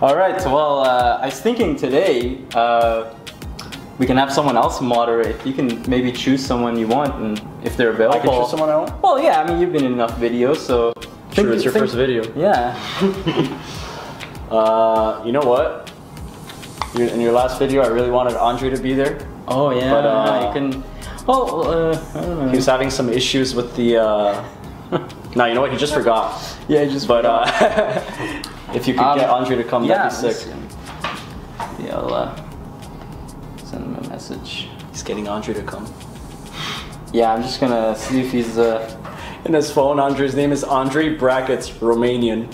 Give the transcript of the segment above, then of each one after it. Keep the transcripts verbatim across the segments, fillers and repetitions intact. All right, well, uh, I was thinking today uh, we can have someone else moderate. You can maybe choose someone you want, and if they're available. I can choose someone I want? Well, yeah, I mean, you've been in enough videos, so. Sure, think, it's your think, first video. Yeah. uh, you know what? In your last video, I really wanted Andre to be there. Oh, yeah. But uh, you can. Well, uh, I don't know. He was having some issues with the. Uh... no, you know what? He just forgot. Yeah, he just but, forgot. But uh, if you could um, get Andre to come, yeah, that'd be sick. Yeah, I'll, uh, send him a message. He's getting Andre to come. Yeah, I'm just gonna see if he's uh in his phone. Andre's name is Andre Brackets Romanian.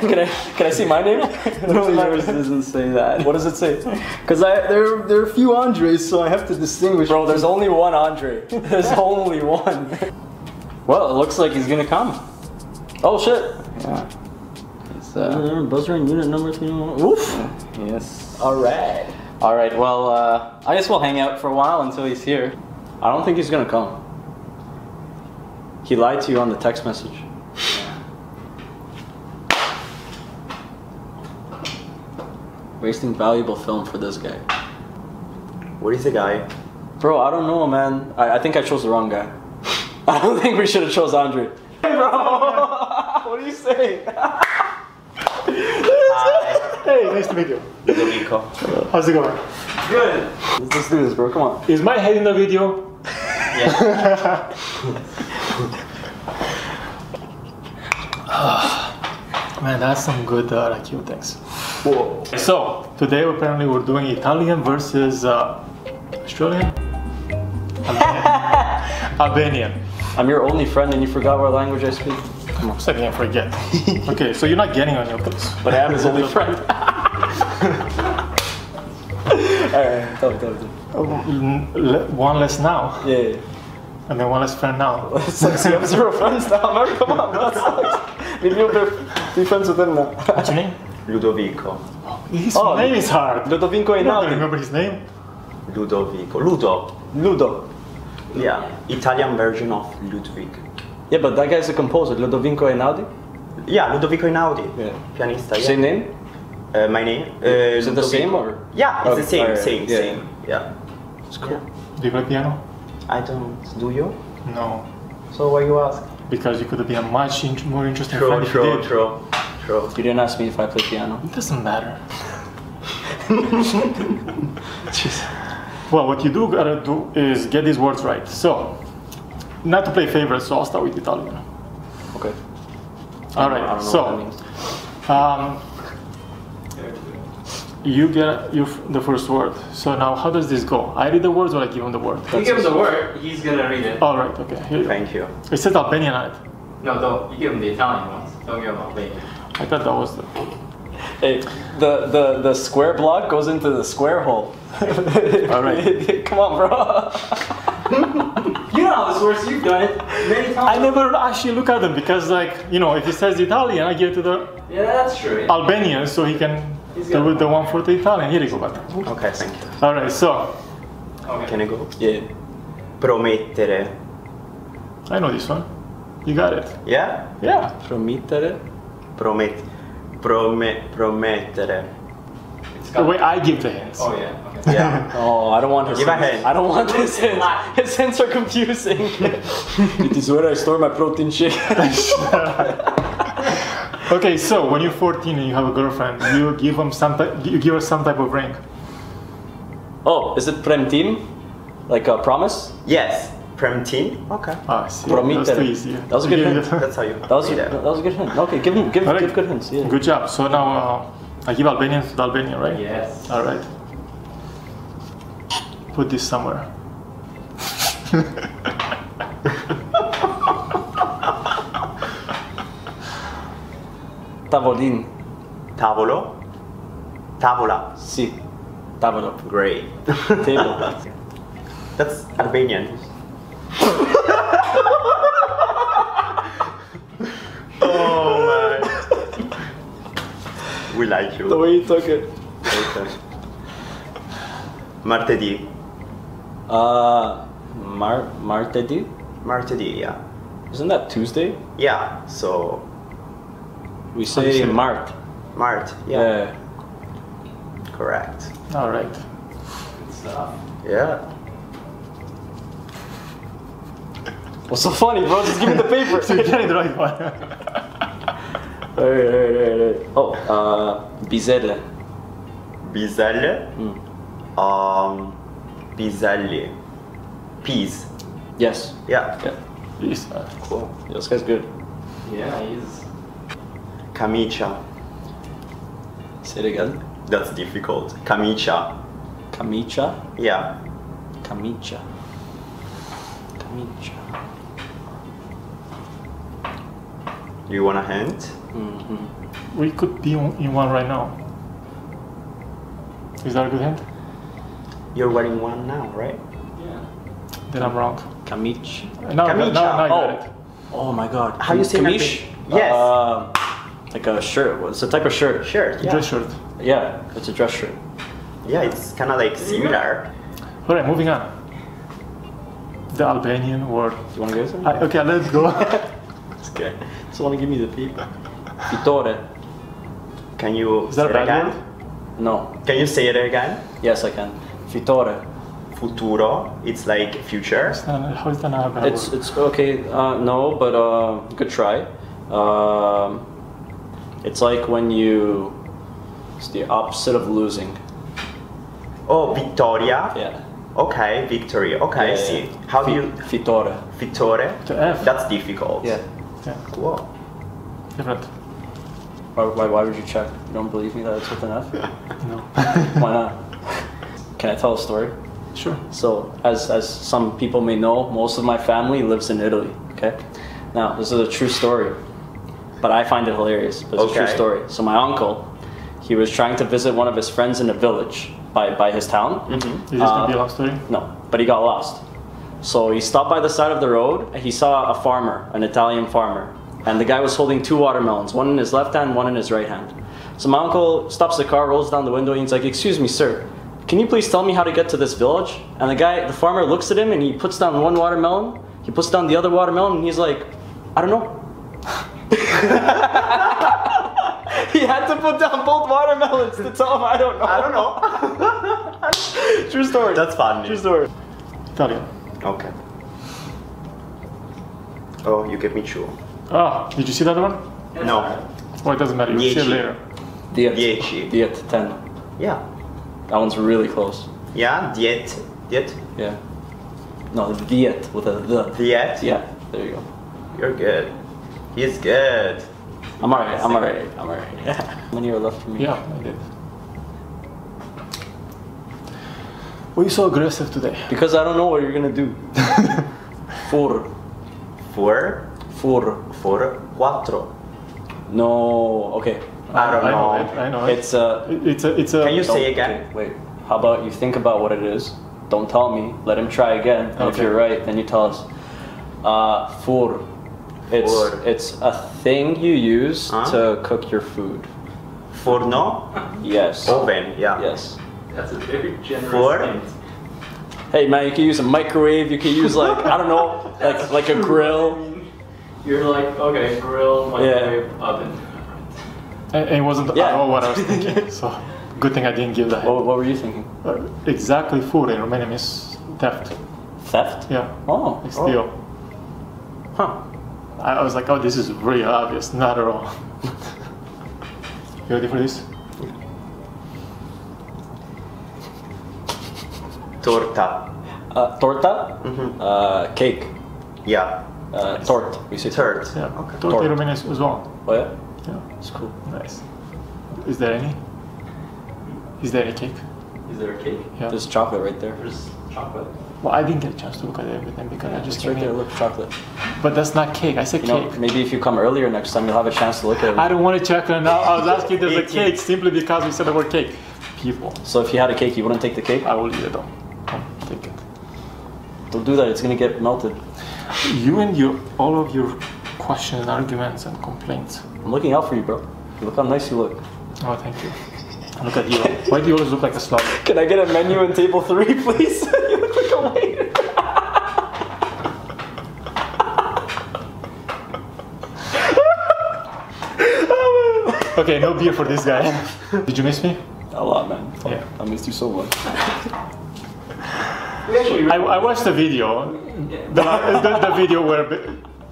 can I can I see my name? No, yours doesn't say that. What does it say? Because I there there are a few Andres, so I have to distinguish. Bro, there's only one Andre. There's only one. Well, it looks like he's gonna come. Oh shit! Yeah. It's, uh, buzzer and unit number three. Oof. Yes. All right. All right, well, uh, I guess we'll hang out for a while until he's here. I don't think he's gonna come. He lied to you on the text message. Wasting valuable film for this guy. What is the guy? Bro, I don't know, man. I, I think I chose the wrong guy. I don't think we should have chose Andre. Hey, bro! What do you say? Hi. Hey, nice to meet you. Ludovico. How's it going? Good. Let's, let's do this, bro. Come on. Is my head in the video? Yeah. Man, that's some good uh, R Q things. Whoa. So today apparently we're doing Italian versus uh, Australian. Albanian. Albanian. I'm your only friend, and you forgot what language I speak. I'm upset I forget. Okay, so you're not getting on your place. But I am his only friend. Alright, tell me, tell me. One less now. Yeah, yeah. And then one less friend now. It sucks, you have zero friends now, man. Come on, that sucks. Maybe you'll be friends with him now. What's your name? Ludovico. His oh, name is hard. Ludovico Einaudi. I remember his name. Ludovico. Ludo. Ludo. Yeah. Italian version of Ludwig. Yeah, but that guy's a composer. Ludovico Einaudi? Yeah, Ludovico Einaudi. Yeah. Pianista, yeah. Same name? Uh, my name? Uh, is it Ludovico. The same or? Yeah, it's oh, the same, right. same, yeah. same. Yeah. It's cool. Yeah. Do you play piano? I don't. Do you? No. So why you ask? Because you could be a much in more interesting true, friend true, if you did. True, true, You didn't ask me if I play piano. It doesn't matter. Well, what you do gotta do is get these words right. So, not to play favorites, so I'll start with Italian. Okay. All right. I don't know so, what that means. um, you get you the first word. So now, how does this go? I read the words, or I give him the word. That's you give him the word. He's gonna read it. All right. Okay. Here you Thank go. you. It says Albanian on it. No, don't. You give him the Italian ones. Don't give him Albanian. I thought that was the. Hey, the, the, the square block goes into the square hole. All right. Come on, bro. You know how this works. You've done it many times. I never actually look at them because, like, you know, if he says Italian, I give it to the yeah, that's true. Yeah. Albanian, so he can do the one for the Italian. Here you go, bud. Okay, thank you. All right, so. Okay. Can I go? Yeah. Promettere. I know this one. You got it. Yeah? Yeah. Promettere. Promet. Prome promettere. The way I give the hints. Oh yeah. Okay. Yeah. Oh, I don't want his give hints. a hint. I don't want his hints. His hints are confusing. It is where I store my protein shake. Okay, so when you're fourteen and you have a girlfriend, you give them some you give her some type of ring. Oh, is it premtin? Like a promise? Yes. Premtin? Okay. Ah, see, that was easy. That was a good hint. That's how you. That was, yeah. that was a good hint. Okay, give him, give, right. give good hints. Yeah. Good job. So now uh, I give Albanian to the Albanian, right? Yes. All right. Put this somewhere. Tavolin. Tavolo. Tavola. Si. Tavolo. Great. Table. That's Albanian. Oh man. We like you. The way you took it. Okay. Martedì. Uh Mar Martedì? Martedì, yeah. Isn't that Tuesday? Yeah, so We say Mart. Mart, yeah. yeah. Correct. All right. Good stuff. Yeah. What's so funny, bro? Just give me the paper. So you can't the right one. Alright, alright, alright. Oh, uh, Bizelle. Bizelle? Mm. Um, Bizelle. Peas. Yes. Yeah. Yeah. Peas. Cool. This guy's good. Yeah, he is. Camicia. Say it again. That's difficult. Camicia. Camicia? Yeah. Camicia. Camicia. You want a hand? Mm-hmm. We could be in one right now. Is that a good hand? You're wearing one now, right? Yeah. Then I'm wrong. Kamich. No, no, no, no. Oh my god. How do you say Kamish? Yes. Uh, like a shirt. It's a type of shirt. Shirt, yeah. Dress shirt. Yeah, it's a dress shirt. Yeah, it's kind of like similar. Alright, moving on. The Albanian word. You want to go something? I, okay, let's go. Okay. Just want to give me the paper. Fittore. Can you Is that say it again? Word? No. Can you say it again? Yes, I can. Fittore. Futuro. It's like future. It's not, how is that not a bad it's, word? It's okay. Uh, no, but uh, good try. Um, it's like when you. It's the opposite of losing. Oh, Vittoria. Yeah. Okay, victory. Okay, yeah, yeah, see. Yeah. How do you. Fittore. Fittore. That's difficult. Yeah. Yeah. Whoa. Different. Why, why, why would you check? You don't believe me that it's with an F? No. Why not? Can I tell a story? Sure. So, as, as some people may know, most of my family lives in Italy, okay? Now, this is a true story, but I find it hilarious, but it's okay. a true story. So my uncle, he was trying to visit one of his friends in a village by, by his town. Mm-hmm. Is this going to be a long story? No, but he got lost. So he stopped by the side of the road, and he saw a farmer, an Italian farmer. And the guy was holding two watermelons, one in his left hand, one in his right hand. So my uncle stops the car, rolls down the window, and he's like, "Excuse me, sir, can you please tell me how to get to this village?" And the guy, the farmer looks at him, and he puts down one watermelon, he puts down the other watermelon, and he's like, "I don't know." He had to put down both watermelons to tell him, "I don't know." I don't know. True story. That's funny. True story. Italian. Okay. Oh, you gave me two. Oh, did you see that one? Yes. No. Well, it doesn't matter. You'll see it later. Diet. Dieci. Diet. Ten. Yeah. That one's really close. Yeah. Diet. Diet. Yeah. No, diet with a the. Diet. Yeah. There you go. You're good. He's good. I'm alright. I'm alright. I'm alright. Yeah. How many are left for me? Yeah, I did. Why are you so aggressive today? Because I don't know what you're gonna do. Four. Four? Four. Four. Quattro. No, okay. I don't I know. know it, I know. It's a. It's a. It's a. Can you say again? Okay, wait. How about you think about what it is? Don't tell me. Let him try again. And okay. If you're right, then you tell us. Uh, four. It's four. It's a thing you use huh? to cook your food. Forno. Yes. Oven. Yeah. Yes. That's a very generous Four. Hey man, you can use a microwave, you can use like, I don't know, like like a grill. I mean, you're like, okay, grill, microwave, yeah. oven. And, and it wasn't yeah. at all what I was thinking, so good thing I didn't give that. What, what were you thinking? Uh, exactly, food in Romanian means theft. Theft? Yeah. Oh. It's steal. Oh. Huh. I, I was like, oh, this is really obvious, not at all. You ready for this? Torta. Uh, torta? Mm-hmm. uh, cake. Yeah. Uh, nice. Tort. We say tort. Tort. Yeah. Okay. Torta in Romania as well. Oh yeah? Yeah. It's cool. Nice. Is there any? Is there a cake? Is there a cake? Yeah. There's chocolate right there. There's chocolate. Well, I didn't get a chance to look at everything because yeah, I just right there. Look, chocolate. But that's not cake. I said you cake. Know, maybe if you come earlier next time, you'll have a chance to look at it. I don't want to check right now. I was asking if there's a cake simply because we said the word cake. People. So if you had a cake, you wouldn't take the cake? I will eat it though. I'll take it. Don't do that, it's gonna get melted. You and your all of your questions, arguments and complaints. I'm looking out for you, bro. Look how nice you look. Oh, thank you. Look at you. Why do you always look like a slob? Can I get a menu in table three, please? You look like a waiter. Oh my Okay, no beer for this guy. Did you miss me? A lot, man. Fuck. Yeah. I missed you so much. I, I watched the video. Yeah. The, the, the video where...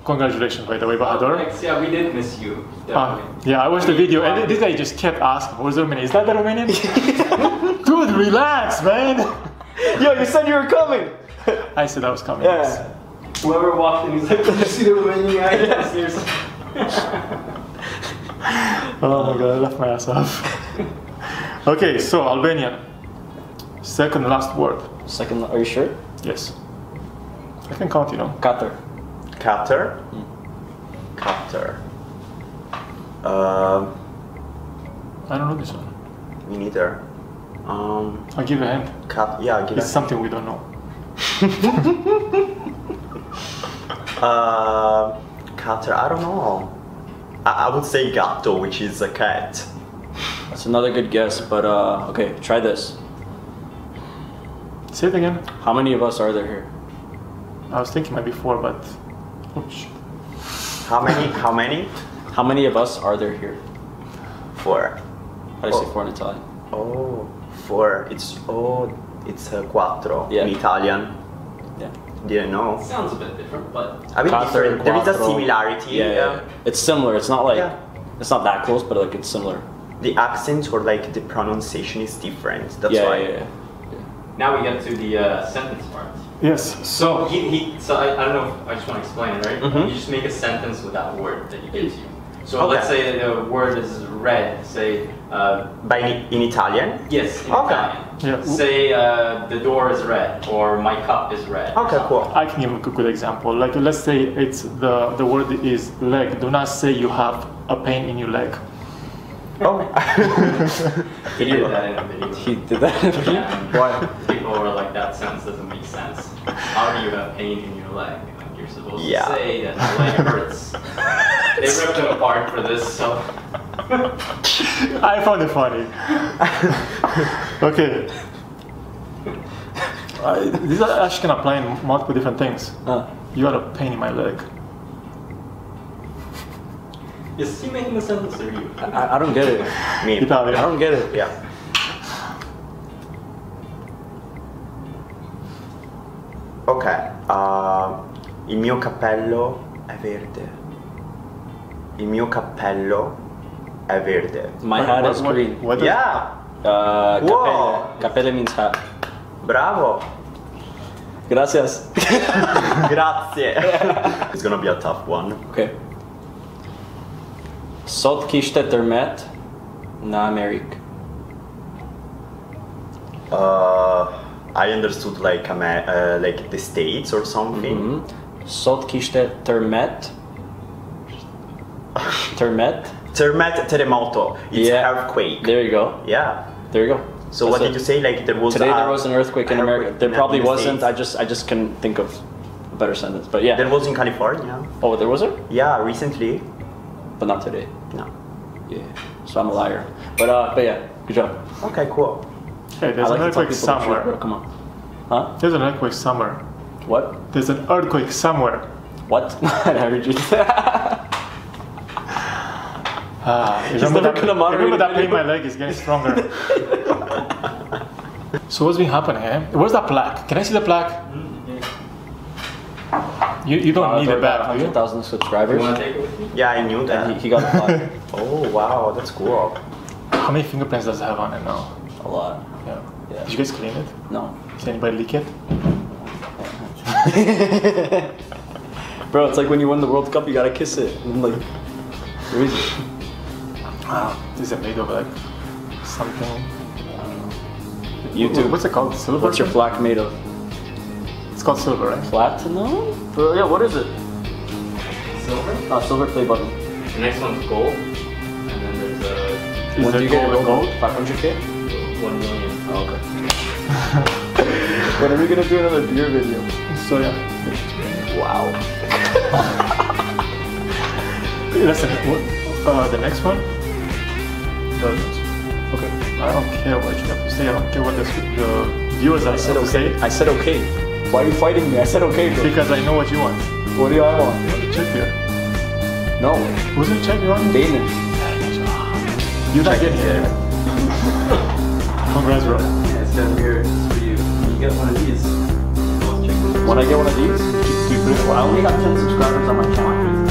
Congratulations, by the way, Bahador. Oh, yeah, we did miss you. Ah, yeah, I watched the video and this guy just kept asking, where's the Romanian? Is that the Romanian? Dude, relax, man. Yo, you said you were coming. I said I was coming. Yeah. Yes. Whoever walked in, he's like, did you see the Romanian guy? Yes, seriously. Oh my god, I left my ass off. Okay, so Albanian. Second last word. Second, are you sure? Yes. I can count, you know. Qatar. Qatar? Mm. Qatar. Um, I don't know this one. Me neither. Um, I'll give a hand. Cat yeah, I'll give it's a hand. It's something we don't know. uh, Qatar, I don't know. I, I would say gato, which is a cat. That's another good guess, but uh, okay, try this. Say it again. How many of us are there here? I was thinking maybe four, but... Oops. How many? How many? How many of us are there here? Four. How do you oh. say four in Italian? Oh, four. It's oh, it's uh, quattro yeah. in Italian. Yeah. Didn't know. It sounds a bit different, but a bit different. There is a similarity. Yeah, yeah, yeah. It's similar. It's not like yeah. it's not that close, but like it's similar. The accent or like the pronunciation is different. That's yeah, why. Yeah, yeah, yeah. Now we get to the uh, sentence part. Yes. So he, he so I, I don't know. If I just want to explain it, right? Mm-hmm. You just make a sentence with that word that he gives you. So okay. let's say the word is red. Say uh, by in Italian. Yes. In okay. Italian. Yeah. Say uh, the door is red or my cup is red. Okay, cool. I can give a good example. Like let's say it's the the word is leg. Do not say you have a pain in your leg. Oh. He did that in a video. He did that in a video? Yeah. Why? People were like, that sentence doesn't make sense. How do you have pain in your leg? Like, you're supposed yeah. to say that your leg hurts. They ripped him apart for this, so... I found it funny. Okay. Uh, this actually can apply in multiple different things. Uh. You had a pain in my leg. Is he making a sentence or you? I, I don't get it. Me. Italian. I don't get it. Yeah. Okay. Uh, il mio cappello è verde. Il mio cappello è verde. My hat is green. What is yeah. Uh, Whoa. Cappello means hat. Bravo. Gracias. Grazie. It's gonna be a tough one. Okay. Sot kishte tërmet në Amerikë. Uh, I understood like uh, like the States or something. Mm -hmm. Sot kishte tërmet. Tërmet? Tërmet terremoto. It's yeah. earthquake. There you go. Yeah. There you go. So that's what it. Did you say? Like there was today a, there was an earthquake in America. There probably wasn't. States. I just I just couldn't think of a better sentence. But yeah. There was in California. Oh, there was it? Yeah, recently. But not today. No. Yeah. So I'm a liar. But uh, but yeah, good job. Okay, cool. Hey, there's like an earthquake somewhere. Sure, come on. Huh? There's an earthquake somewhere. What? There's an earthquake somewhere. What? I heard you. uh, He's never gonna moderate. Remember that pain in my leg is getting stronger. So what's been happening here? Eh? Where's that plaque? Can I see the plaque? Mm, yeah. You, you don't uh, need a bag, do you? one hundred thousand subscribers. Yeah, I knew that. And he, he got a lot. Oh, wow, that's cool. How many fingerprints does it have on it now? A lot. Yeah. yeah. Did you guys clean it? No. Did anybody leak it? Bro, it's like when you win the World Cup, you gotta kiss it. And like, where is it? Wow. Is it made of like something? I don't know. YouTube. What's it called? Silver? What's your plaque made of? It's called silver, right? Platinum? Bro, yeah, what is it? Silver? Oh, silver play button. The next one's gold. And then there's a... What do you get in gold? five hundred K? one million. Oh, okay. When are we gonna do another beer video? So yeah. Wow. Listen, what, uh, the next one? Doesn't. Okay. I don't care what you have to say. I don't care what the viewers are saying. Okay. I said okay. Why are you fighting me? I said okay, bro. Because I know what you want. What do I want? You want to check here. No. Who's in check you want? Danish. You like it here. Congrats, bro. Yeah, it's down here. It's for you. You get one of these. When I get one of these, you, you I only got ten subscribers on my channel.